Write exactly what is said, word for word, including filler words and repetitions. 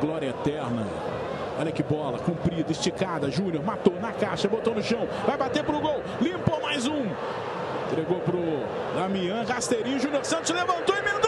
glória eterna. Olha que bola, comprida, esticada. Júnior matou na caixa, botou no chão. Vai bater pro gol, limpou mais um. Entregou pro Damião, rasteirinho. Júnior Santos levantou e emendou.